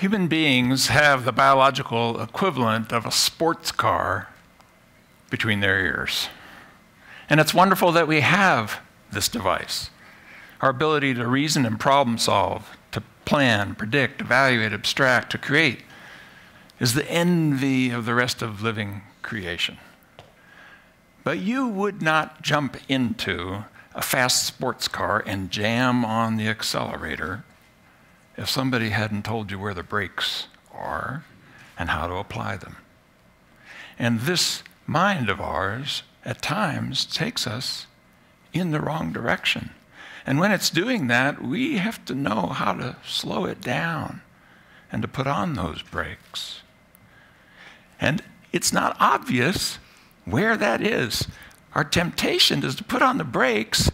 Human beings have the biological equivalent of a sports car between their ears. And it's wonderful that we have this device. Our ability to reason and problem solve, to plan, predict, evaluate, abstract, to create, is the envy of the rest of living creation. But you would not jump into a fast sports car and jam on the accelerator if somebody hadn't told you where the brakes are and how to apply them. And this mind of ours at times takes us in the wrong direction. And when it's doing that, we have to know how to slow it down and to put on those brakes. And it's not obvious where that is. Our temptation is to put on the brakes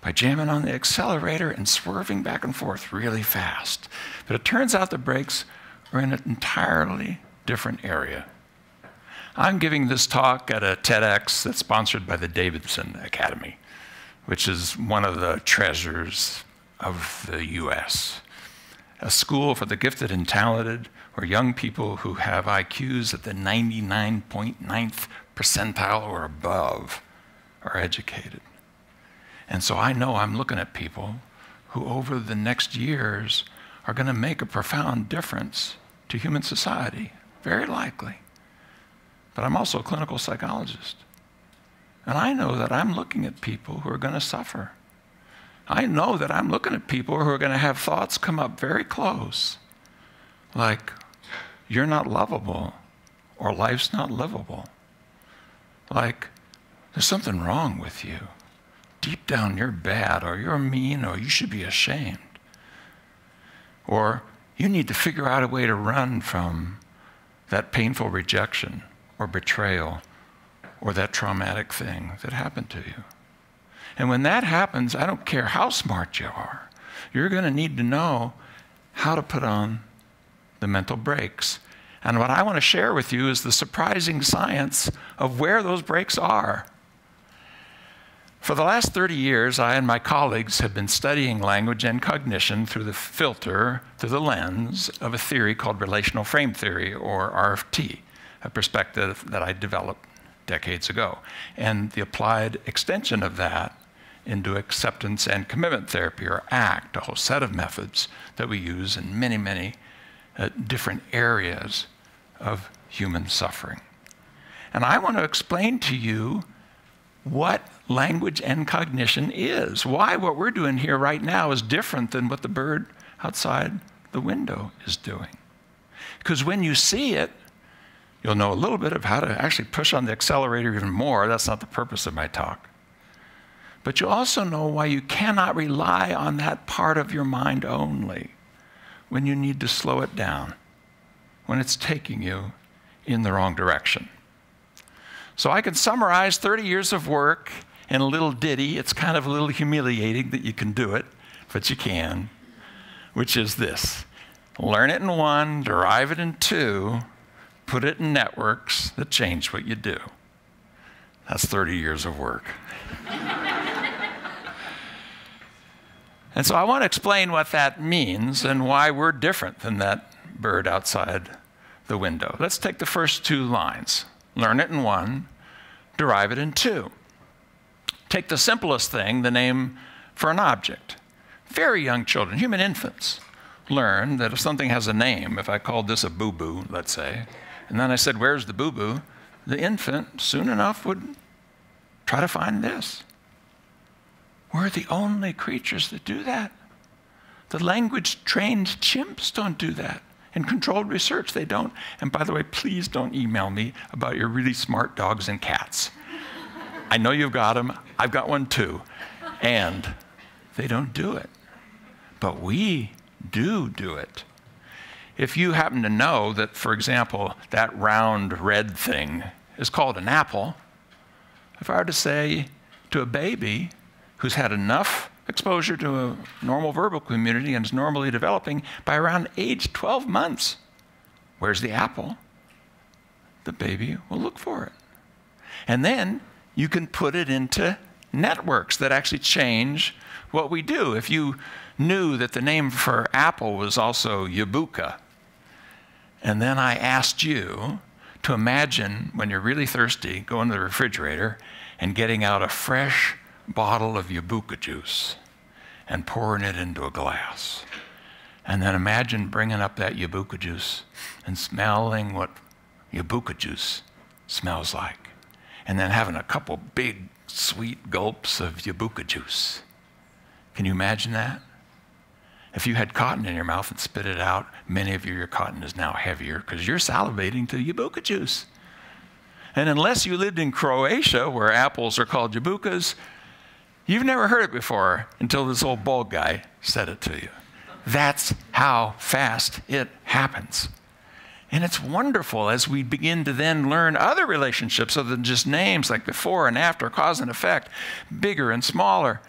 by jamming on the accelerator and swerving back and forth really fast. But it turns out the brakes are in an entirely different area. I'm giving this talk at a TEDx that's sponsored by the Davidson Academy, which is one of the treasures of the US. A school for the gifted and talented, or young people who have IQs at the 99.9th percentile or above are educated. And so I know I'm looking at people who over the next years are going to make a profound difference to human society, very likely. But I'm also a clinical psychologist. And I know that I'm looking at people who are going to suffer. I know that I'm looking at people who are going to have thoughts come up very close, like, you're not lovable, or life's not livable. Like, there's something wrong with you. Deep down, you're bad, or you're mean, or you should be ashamed. Or you need to figure out a way to run from that painful rejection, or betrayal, or that traumatic thing that happened to you. And when that happens, I don't care how smart you are, you're going to need to know how to put on the mental brakes. And what I want to share with you is the surprising science of where those brakes are. For the last 30 years, I and my colleagues have been studying language and cognition through the filter, through the lens of a theory called relational frame theory, or RFT, a perspective that I developed decades ago, and the applied extension of that into acceptance and commitment therapy, or ACT, a whole set of methods that we use in many, many different areas of human suffering. And I want to explain to you what language and cognition is, why what we're doing here right now is different than what the bird outside the window is doing. Because when you see it, you'll know a little bit of how to actually push on the accelerator even more. That's not the purpose of my talk. But you'll also know why you cannot rely on that part of your mind only when you need to slow it down, when it's taking you in the wrong direction. So I can summarize 30 years of work in a little ditty. It's kind of a little humiliating that you can do it, but you can, which is this. Learn it in one, derive it in two, put it in networks that change what you do. That's 30 years of work. And so I want to explain what that means and why we're different than that bird outside the window. Let's take the first two lines. Learn it in one, derive it in two. Take the simplest thing, the name for an object. Very young children, human infants, learn that if something has a name, if I called this a boo-boo, let's say, and then I said, where's the boo-boo? The infant, soon enough, would try to find this. We're the only creatures that do that. The language-trained chimps don't do that. In controlled research, they don't. And by the way, please don't email me about your really smart dogs and cats. I know you've got them. I've got one, too. And they don't do it. But we do it. If you happen to know that, for example, that round red thing is called an apple, if I were to say to a baby who's had enough exposure to a normal verbal community and is normally developing, by around age 12 months, where's the apple? The baby will look for it. And then you can put it into networks that actually change what we do. If you knew that the name for apple was also yabuka, And then I asked you to imagine when you're really thirsty, going to the refrigerator and getting out a fresh bottle of Yabuka juice and pouring it into a glass. And then imagine bringing up that Yabuka juice and smelling what Yabuka juice smells like. And then having a couple big, sweet gulps of Yabuka juice. Can you imagine that? If you had cotton in your mouth and spit it out, many of you, your cotton is now heavier because you're salivating to Yabuka juice. And unless you lived in Croatia, where apples are called Yabukas, you've never heard it before until this old bald guy said it to you. That's how fast it happens. And it's wonderful as we begin to then learn other relationships other than just names, like before and after, cause and effect, bigger and smaller.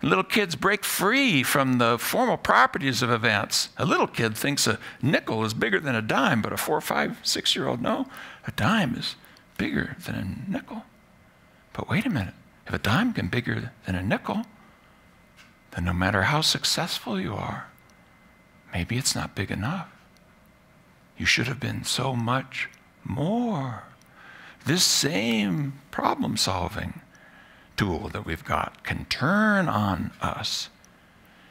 Little kids break free from the formal properties of events. A little kid thinks a nickel is bigger than a dime, but a 4-, 5-, 6-year-old, no, a dime is bigger than a nickel. But wait a minute, if a dime can be bigger than a nickel, then no matter how successful you are, maybe it's not big enough. You should have been so much more. This same problem-solving tool that we've got can turn on us,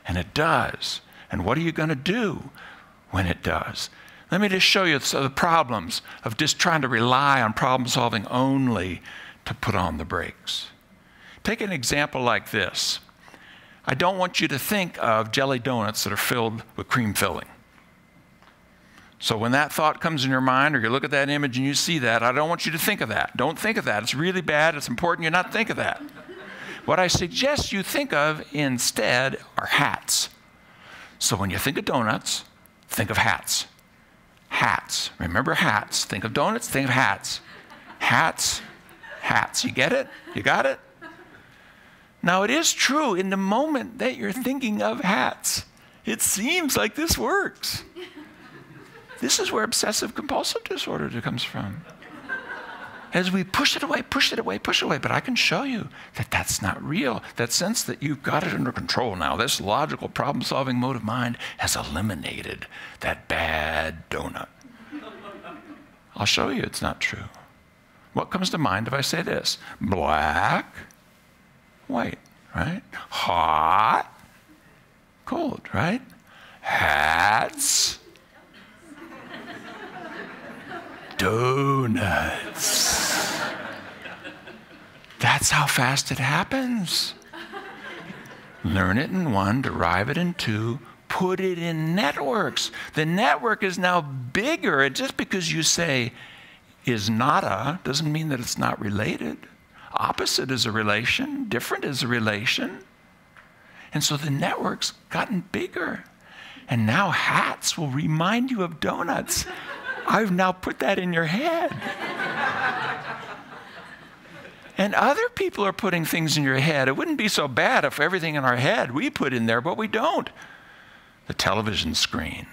and it does. And what are you going to do when it does? Let me just show you the problems of just trying to rely on problem-solving only to put on the brakes. Take an example like this. I don't want you to think of jelly donuts that are filled with cream filling. So when that thought comes in your mind, or you look at that image and you see that, I don't want you to think of that. Don't think of that. It's really bad. It's important you not think of that. What I suggest you think of instead are hats. So when you think of donuts, think of hats. Hats. Remember hats. Think of donuts, think of hats. Hats. Hats. You get it? You got it? Now it is true in the moment that you're thinking of hats, it seems like this works. This is where obsessive compulsive disorder comes from. As we push it away, push it away, push it away. But I can show you that that's not real. That sense that you've got it under control now, this logical problem-solving mode of mind has eliminated that bad donut. I'll show you it's not true. What comes to mind if I say this? Black, white, right? Hot, cold, right? Hats. Donuts. That's how fast it happens. Learn it in one, derive it in two, put it in networks. The network is now bigger. And just because you say is not a doesn't mean that it's not related. Opposite is a relation, different is a relation. And so the network's gotten bigger. And now hats will remind you of donuts. I've now put that in your head. And other people are putting things in your head. It wouldn't be so bad if everything in our head we put in there, but we don't. The television screen,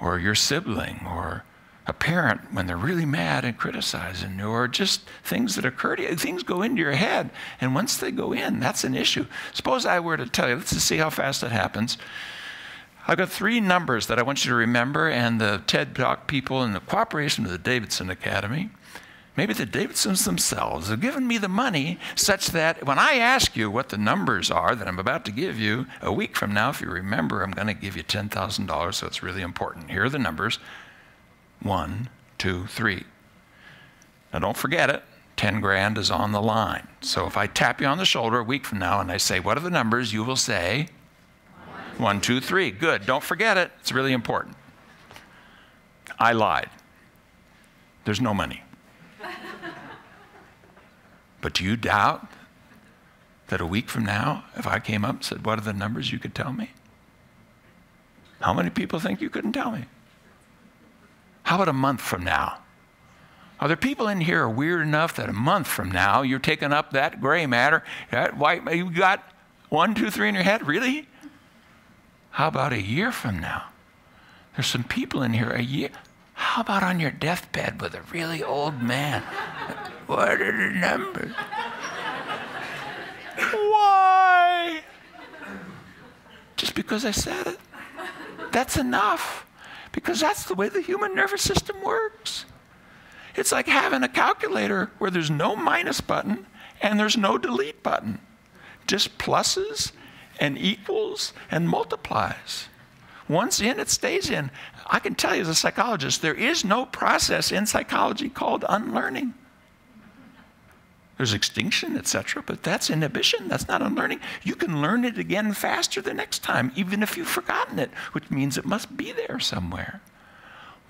or your sibling, or a parent when they're really mad and criticizing you, or just things that occur to you. Things go into your head, and once they go in, that's an issue. Suppose I were to tell you, let's just see how fast it happens. I've got 3 numbers that I want you to remember, and the TED Talk people and the cooperation of the Davidson Academy, maybe the Davidsons themselves, have given me the money such that when I ask you what the numbers are that I'm about to give you a week from now, if you remember, I'm going to give you $10,000, so it's really important. Here are the numbers. 1, 2, 3. Now don't forget it. 10 grand is on the line. So if I tap you on the shoulder a week from now and I say, what are the numbers? You will say, 1, 2, 3. Good. Don't forget it. It's really important. I lied. There's no money. But do you doubt that a week from now, if I came up and said, what are the numbers you could tell me? How many people think you couldn't tell me? How about a month from now? Are there people in here who are weird enough that a month from now you're taking up that gray matter, that white matter? You got 1, 2, 3 in your head? Really? How about a year from now? There's some people in here a year. How about on your deathbed with a really old man? What are the numbers? Why? Just because I said it. That's enough. because that's the way the human nervous system works. It's like having a calculator where there's no minus button and there's no delete button. Just pluses and equals and multiplies. Once in, it stays in. I can tell you as a psychologist, there is no process in psychology called unlearning. There's extinction, etc., but that's inhibition. That's not unlearning. You can learn it again faster the next time, even if you've forgotten it, which means it must be there somewhere.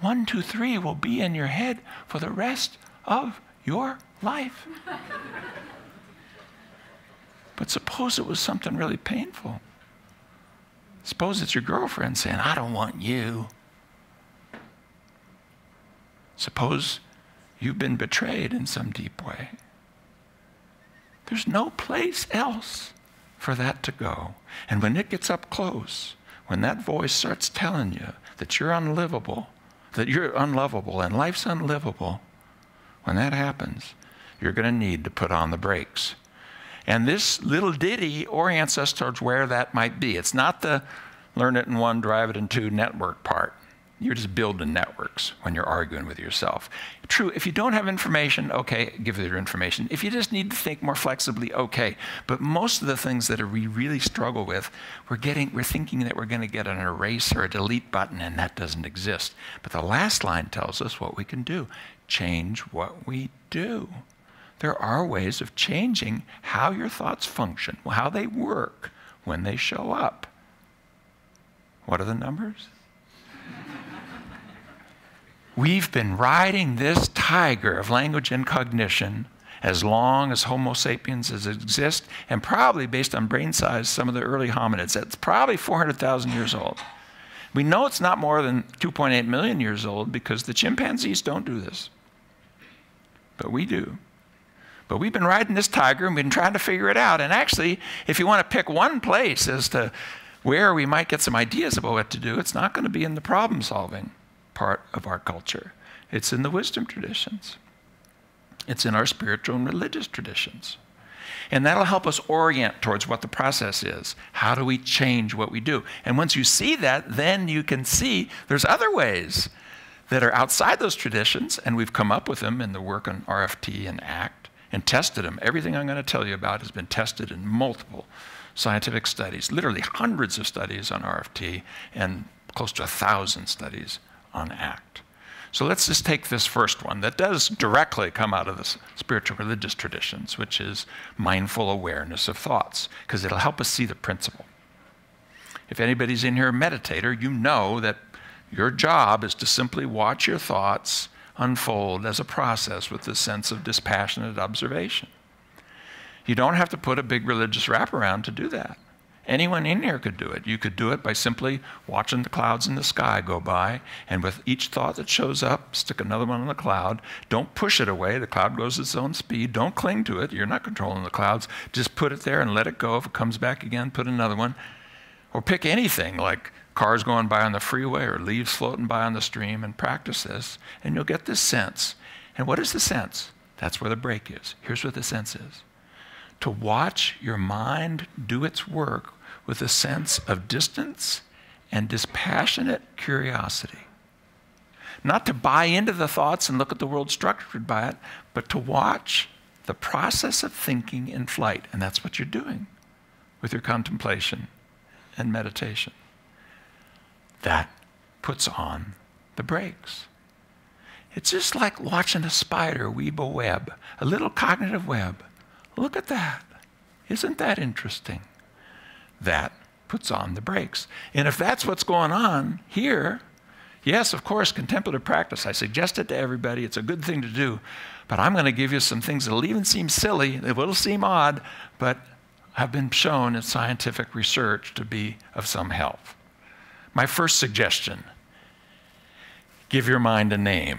1, 2, 3 will be in your head for the rest of your life. But suppose it was something really painful. Suppose it's your girlfriend saying, I don't want you. Suppose you've been betrayed in some deep way. There's no place else for that to go. And when it gets up close, when that voice starts telling you that you're unlivable, that you're unlovable and life's unlivable, when that happens, you're going to need to put on the brakes. And this little ditty orients us towards where that might be. It's not the learn it in 1, drive it in 2 network part. You're just building networks when you're arguing with yourself. True, if you don't have information, okay, give it your information. If you just need to think more flexibly, okay. But most of the things that we really struggle with, we're thinking that we're going to get an erase or a delete button, and that doesn't exist. But the last line tells us what we can do. Change what we do. There are ways of changing how your thoughts function, how they work when they show up. What are the numbers? We've been riding this tiger of language and cognition as long as Homo sapiens exists, and probably based on brain size, some of the early hominids. That's probably 400,000 years old. We know it's not more than 2.8 million years old because the chimpanzees don't do this, but we do. But we've been riding this tiger and we've been trying to figure it out. And actually, if you want to pick one place as to where we might get some ideas about what to do, it's not going to be in the problem-solving part of our culture. It's in the wisdom traditions. It's in our spiritual and religious traditions. And that'll help us orient towards what the process is. How do we change what we do? And once you see that, then you can see there's other ways that are outside those traditions, and we've come up with them in the work on RFT and ACT. And tested them. Everything I'm going to tell you about has been tested in multiple scientific studies, literally hundreds of studies on RFT and close to 1,000 studies on ACT. So let's just take this first one that does directly come out of the spiritual religious traditions, which is mindful awareness of thoughts, because it'll help us see the principle. If anybody's in here a meditator, you know that your job is to simply watch your thoughts unfold as a process with the sense of dispassionate observation. You don't have to put a big religious wraparound to do that. Anyone in here could do it. You could do it by simply watching the clouds in the sky go by, and with each thought that shows up, stick another one on the cloud. Don't push it away. The cloud goes at its own speed. Don't cling to it. You're not controlling the clouds. Just put it there and let it go. If it comes back again, put another one. Or pick anything like cars going by on the freeway or leaves floating by on the stream, and practice this, and you'll get this sense. And what is the sense? That's where the break is. Here's what the sense is. To watch your mind do its work with a sense of distance and dispassionate curiosity. Not to buy into the thoughts and look at the world structured by it, but to watch the process of thinking in flight. And that's what you're doing with your contemplation and meditation. That puts on the brakes. It's just like watching a spider weave a web, a little cognitive web. Look at that. Isn't that interesting? That puts on the brakes. And if that's what's going on here, yes, of course, contemplative practice. I suggest it to everybody. It's a good thing to do. But I'm going to give you some things that'll even seem silly, that will seem odd, but have been shown in scientific research to be of some help. My first suggestion, give your mind a name.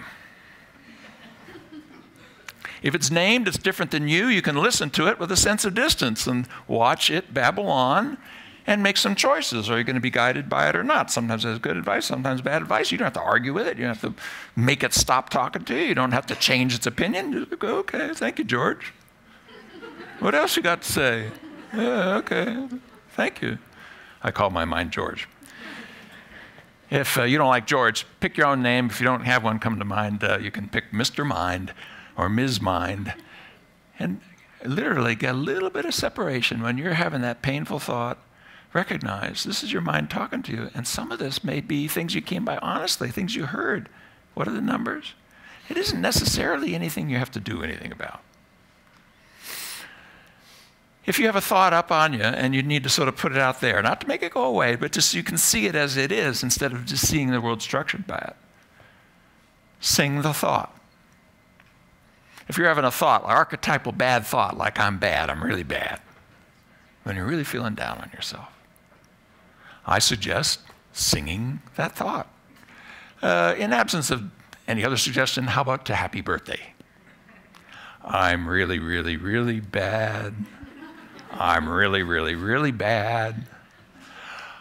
If it's named, it's different than you. You can listen to it with a sense of distance and watch it babble on and make some choices. Are you going to be guided by it or not? Sometimes that's good advice, sometimes bad advice. You don't have to argue with it. You don't have to make it stop talking to you. You don't have to change its opinion. Just go, okay, thank you, George. What else you got to say? Yeah, okay, thank you. I call my mind George. If you don't like George, pick your own name. If you don't have one come to mind, you can pick Mr. Mind or Ms. Mind. And literally get a little bit of separation when you're having that painful thought. Recognize this is your mind talking to you. And some of this may be things you came by honestly, things you heard. What are the numbers? It isn't necessarily anything you have to do anything about. If you have a thought up on you and you need to sort of put it out there, not to make it go away, but just so you can see it as it is instead of just seeing the world structured by it, sing the thought. If you're having a thought, an archetypal bad thought, like I'm bad, I'm really bad, when you're really feeling down on yourself, I suggest singing that thought. In absence of any other suggestion, how about to happy birthday? I'm really, really, really bad. I'm really, really, really bad.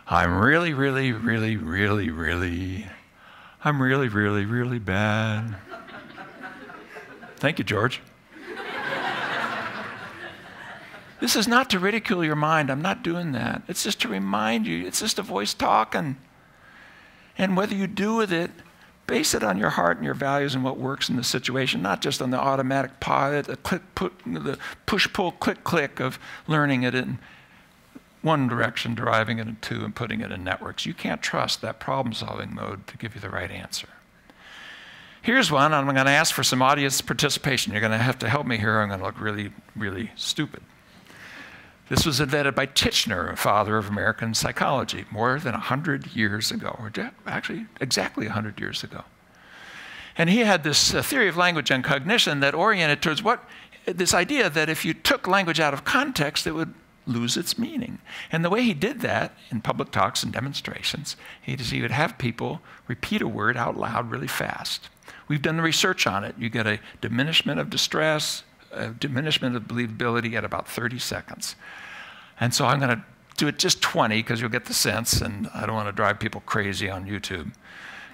I'm really, really, really, really, really. I'm really, really, really bad. Thank you, George. This is not to ridicule your mind. I'm not doing that. It's just to remind you. It's just a voice talking. And whether you do with it, base it on your heart and your values and what works in the situation, not just on the automatic pilot, the push-pull, click-click of learning it in one direction, deriving it in two, and putting it in networks. You can't trust that problem-solving mode to give you the right answer. Here's one. I'm going to ask for some audience participation. You're going to have to help me here. I'm going to look really, really stupid. This was invented by Titchener, a father of American psychology, more than 100 years ago, or actually exactly 100 years ago. And he had this theory of language and cognition that oriented towards this idea that if you took language out of context, it would lose its meaning. And the way he did that in public talks and demonstrations, he would have people repeat a word out loud really fast. We've done the research on it. You get a diminishment of distress, a diminishment of believability at about 30 seconds. And so I'm going to do it just 20 because you'll get the sense, and I don't want to drive people crazy on YouTube.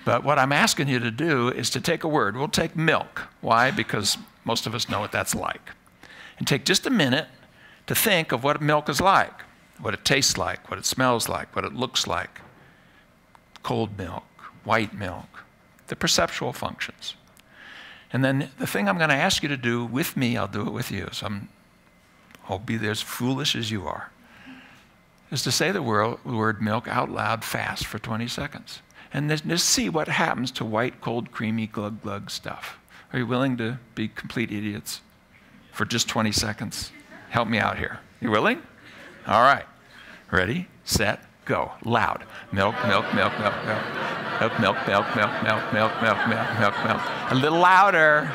But what I'm asking you to do is to take a word. We'll take milk. Why? Because most of us know what that's like. And take just a minute to think of what milk is like, what it tastes like, what it smells like, what it looks like. Cold milk, white milk, the perceptual functions. And then the thing I'm going to ask you to do with me, I'll do it with you, so I'll be as foolish as you are, is to say the word milk out loud fast for 20 seconds. And just see what happens to white, cold, creamy, glug, glug stuff. Are you willing to be complete idiots for just 20 seconds? Help me out here. You willing? All right. Ready, set, go. Loud. Milk, milk, milk, milk, milk. Milk, milk, milk, milk, milk, milk, milk, milk, milk, milk. A little louder.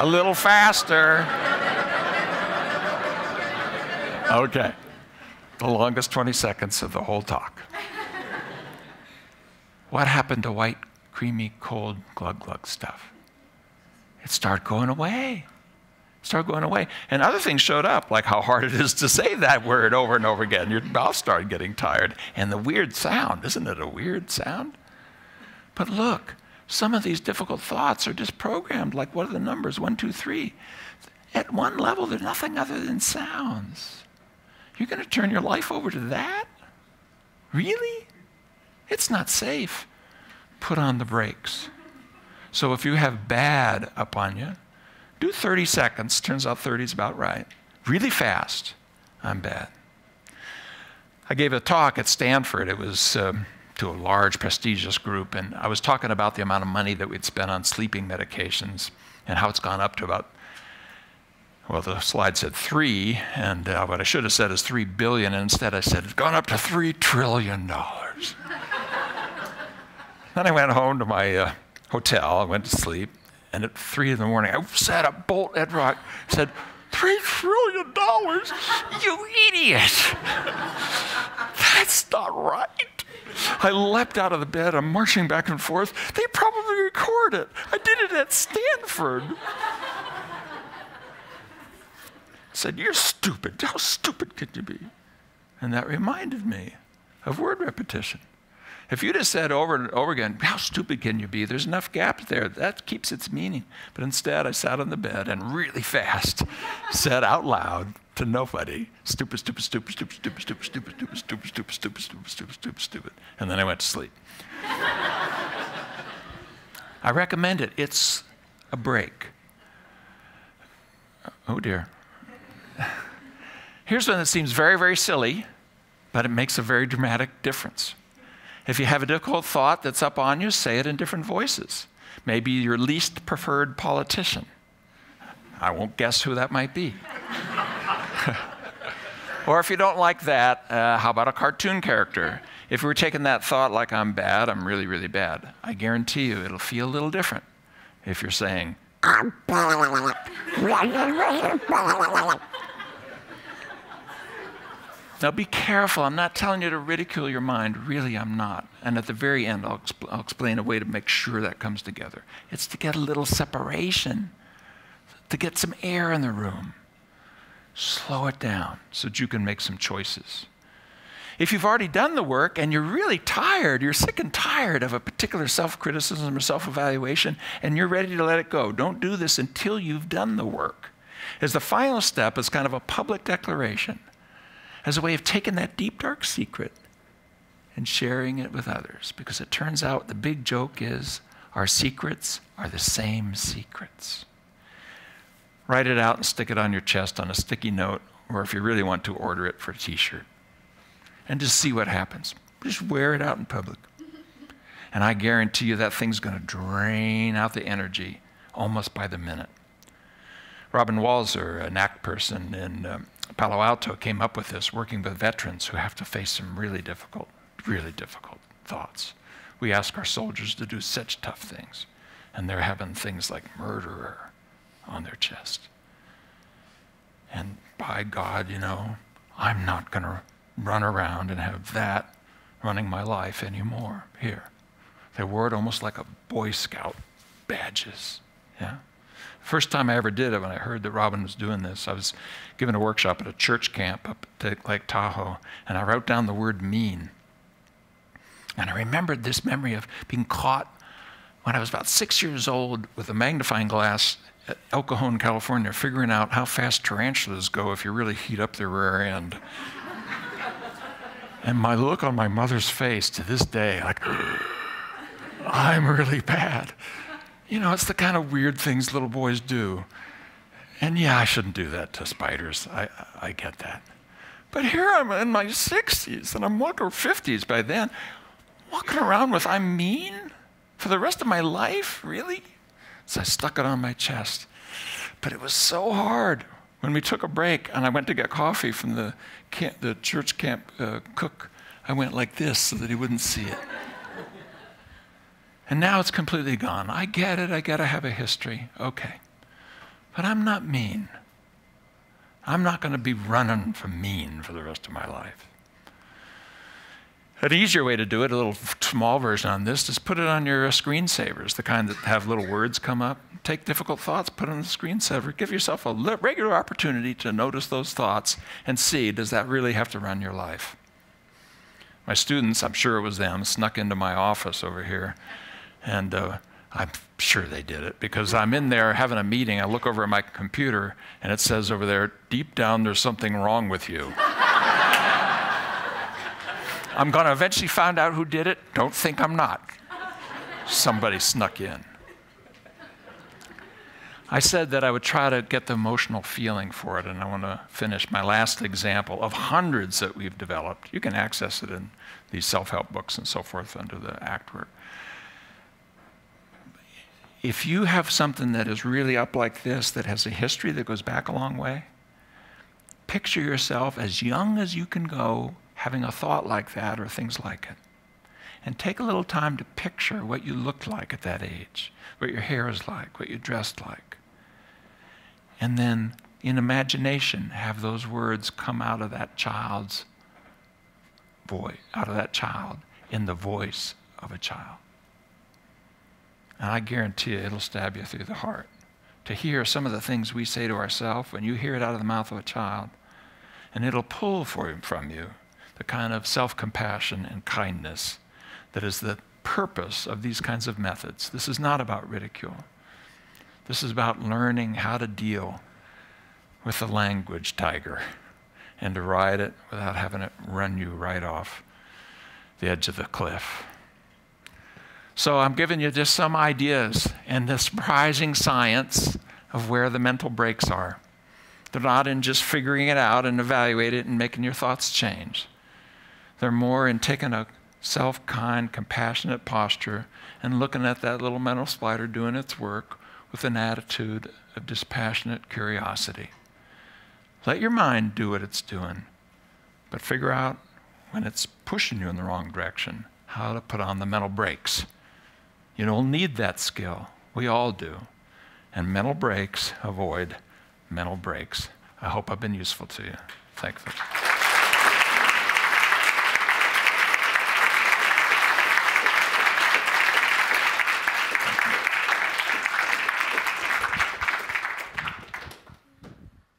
A little faster. Okay. The longest 20 seconds of the whole talk. What happened to white, creamy, cold, glug, glug stuff? It started going away. Start going away. And other things showed up, like how hard it is to say that word over and over again. Your mouth started getting tired. And the weird sound, isn't it a weird sound? But look, some of these difficult thoughts are just programmed, like what are the numbers? 1, 2, 3. At one level, they're nothing other than sounds. You're going to turn your life over to that? Really? It's not safe. Put on the brakes. So if you have bad up on you, do 30 seconds. Turns out 30 is about right. Really fast. I'm bad. I gave a talk at Stanford. It was to a large, prestigious group. And I was talking about the amount of money that we'd spent on sleeping medications and how it's gone up to about, well, the slide said 3. And what I should have said is $3 billion. And instead, I said, it's gone up to $3 trillion. Then I went home to my hotel. I went to sleep. And at 3 in the morning, I sat up bolt upright, said, $3 trillion? You idiot! That's not right. I leapt out of the bed. I'm marching back and forth. They probably record it. I did it at Stanford. Said, you're stupid. How stupid could you be? And that reminded me of word repetition. If you just said over and over again, how stupid can you be? There's enough gaps there. That keeps its meaning. But instead, I sat on the bed and really fast said out loud, to nobody. Stupid, stupid, stupid, stupid, stupid, stupid, stupid, stupid, stupid, stupid, stupid, stupid, stupid, stupid, stupid. And then I went to sleep. I recommend it. It's a break. Oh, dear. Here's one that seems very, very silly, but it makes a very dramatic difference. If you have a difficult thought that's up on you, say it in different voices. Maybe your least preferred politician. I won't guess who that might be. Or if you don't like that, how about a cartoon character? If we're taking that thought like I'm bad, I'm really, really bad, I guarantee you it'll feel a little different if you're saying, Now be careful, I'm not telling you to ridicule your mind, really I'm not. And at the very end, I'll explain a way to make sure that comes together. It's to get a little separation, to get some air in the room. Slow it down so that you can make some choices. If you've already done the work and you're really tired, you're sick and tired of a particular self-criticism or self-evaluation, and you're ready to let it go, don't do this until you've done the work. As the final step is kind of a public declaration, as a way of taking that deep, dark secret and sharing it with others. Because it turns out the big joke is our secrets are the same secrets. Write it out and stick it on your chest on a sticky note, or if you really want to, order it for a t-shirt. And just see what happens. Just wear it out in public. And I guarantee you that thing's going to drain out the energy almost by the minute. Robin Walzer, an ACT person in Palo Alto, came up with this, working with veterans who have to face some really difficult thoughts. We ask our soldiers to do such tough things, and they're having things like murderer on their chest. And by God, you know, I'm not going to run around and have that running my life anymore here. They wore it almost like a Boy Scout badges, yeah? First time I ever did it, when I heard that Robin was doing this, I was giving a workshop at a church camp up at Lake Tahoe, and I wrote down the word mean. And I remembered this memory of being caught when I was about 6 years old with a magnifying glass at El Cajon, California, figuring out how fast tarantulas go if you really heat up their rear end. And my look on my mother's face to this day, like, I'm really bad. You know, it's the kind of weird things little boys do. And yeah, I shouldn't do that to spiders. I get that. But here I'm in my 60s, and I'm walking, or 50s by then, walking around with I'm mean for the rest of my life, really? So I stuck it on my chest. But it was so hard. When we took a break and I went to get coffee from the church camp cook, I went like this so that he wouldn't see it. And now it's completely gone. I get it, I gotta have a history, okay. But I'm not mean. I'm not gonna be running from mean for the rest of my life. An easier way to do it, a little small version on this, is put it on your screensavers, the kind that have little words come up. Take difficult thoughts, put it on the screensaver, give yourself a regular opportunity to notice those thoughts and see, does that really have to run your life? My students, I'm sure it was them, snuck into my office over here. And I'm sure they did it, because I'm in there having a meeting. I look over at my computer, and it says over there, deep down, there's something wrong with you. I'm going to eventually find out who did it. Don't think I'm not. Somebody snuck in. I said that I would try to get the emotional feeling for it, and I want to finish my last example of hundreds that we've developed. You can access it in these self-help books and so forth under the ACT work. If you have something that is really up like this, that has a history that goes back a long way, picture yourself as young as you can go having a thought like that or things like it. And take a little time to picture what you looked like at that age, what your hair was like, what you dressed like. And then, in imagination, have those words come out of that child's voice, out of that child, in the voice of a child. And I guarantee you, it'll stab you through the heart. To hear some of the things we say to ourselves, when you hear it out of the mouth of a child, and it'll pull from you the kind of self-compassion and kindness that is the purpose of these kinds of methods. This is not about ridicule. This is about learning how to deal with a language tiger and to ride it without having it run you right off the edge of the cliff. So I'm giving you just some ideas and the surprising science of where the mental breaks are. They're not in just figuring it out and evaluate it and making your thoughts change. They're more in taking a self-kind, compassionate posture and looking at that little mental spider doing its work with an attitude of dispassionate curiosity. Let your mind do what it's doing, but figure out when it's pushing you in the wrong direction, how to put on the mental brakes. You don't need that skill. We all do. And mental breaks, avoid mental breaks. I hope I've been useful to you. Thank you.